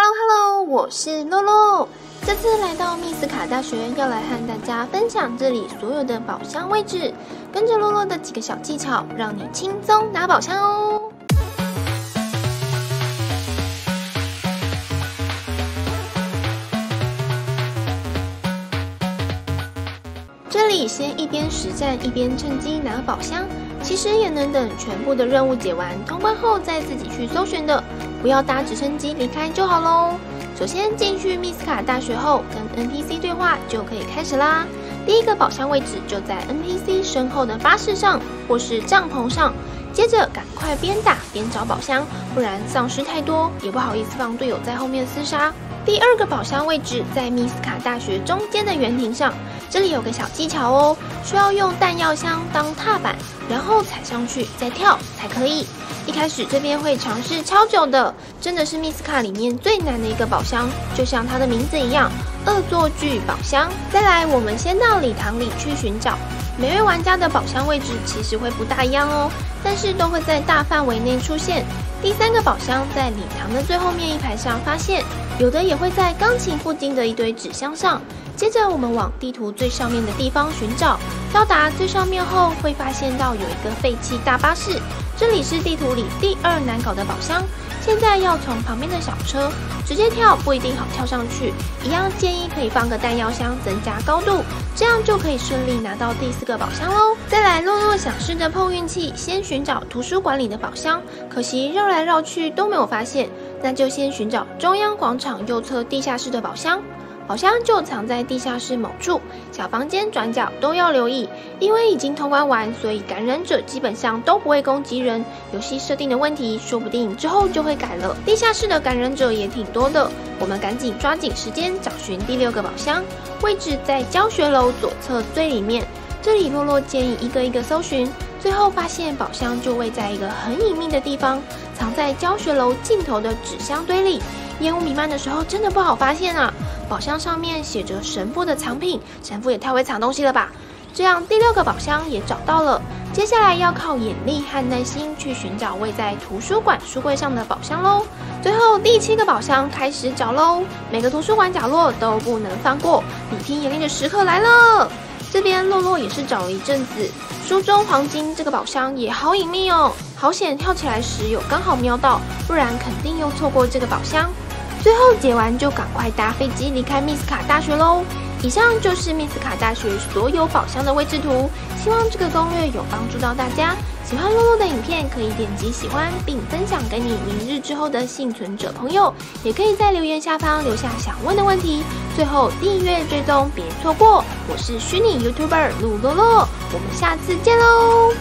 Hello， 我是露露。这次来到密斯卡大学，要来和大家分享这里所有的宝箱位置，跟着露露的几个小技巧，让你轻松拿宝箱哦。这里先一边实战一边趁机拿宝箱，其实也能等全部的任务解完通关后再自己去搜寻的。 不要搭直升机离开就好喽。首先进去密斯卡大学后，跟 NPC 对话就可以开始啦。第一个宝箱位置就在 NPC 身后的巴士上或是帐篷上，接着赶快边打边找宝箱，不然丧尸太多也不好意思放队友在后面厮杀。第二个宝箱位置在密斯卡大学中间的圆亭上，这里有个小技巧哦，需要用弹药箱当踏板，然后踩上去再跳才可以。 一开始这边会尝试超久的，真的是密斯卡里面最难的一个宝箱，就像它的名字一样，恶作剧宝箱。再来，我们先到礼堂里去寻找。每位玩家的宝箱位置其实会不大一样哦，但是都会在大范围内出现。第三个宝箱在礼堂的最后面一排上发现，有的也会在钢琴附近的一堆纸箱上。接着我们往地图最上面的地方寻找，到达最上面后会发现到有一个废弃大巴士。 这里是地图里第2难搞的宝箱，现在要从旁边的小车直接跳不一定好跳上去，一样建议可以放个弹药箱增加高度，这样就可以顺利拿到第4个宝箱喽。再来，露露想试着碰运气，先寻找图书馆里的宝箱，可惜绕来绕去都没有发现，那就先寻找中央广场右侧地下室的宝箱。 宝箱就藏在地下室某处，小房间转角都要留意，因为已经通关完，所以感染者基本上都不会攻击人。游戏设定的问题，说不定之后就会改了。地下室的感染者也挺多的，我们赶紧抓紧时间找寻第6个宝箱，位置在教学楼左侧最里面。这里洛洛建议一个一个搜寻，最后发现宝箱就位在一个很隐秘的地方，藏在教学楼尽头的纸箱堆里。烟雾弥漫的时候，真的不好发现啊。 宝箱上面写着神父的藏品，神父也太会藏东西了吧！这样第6个宝箱也找到了，接下来要靠眼力和耐心去寻找位在图书馆书柜上的宝箱喽。最后第7个宝箱开始找喽，每个图书馆角落都不能放过，比拼眼力的时刻来了。这边洛洛也是找了一阵子，书中黄金这个宝箱也好隐秘哦，好险跳起来时有刚好瞄到，不然肯定又错过这个宝箱。 最后解完就赶快搭飞机离开密斯卡大学喽！以上就是密斯卡大学所有宝箱的位置图，希望这个攻略有帮助到大家。喜欢露露的影片可以点击喜欢，并分享给你明日之后的幸存者朋友，也可以在留言下方留下想问的问题。最后订阅追踪别错过，我是虚拟 YouTuber 露露，我们下次见喽！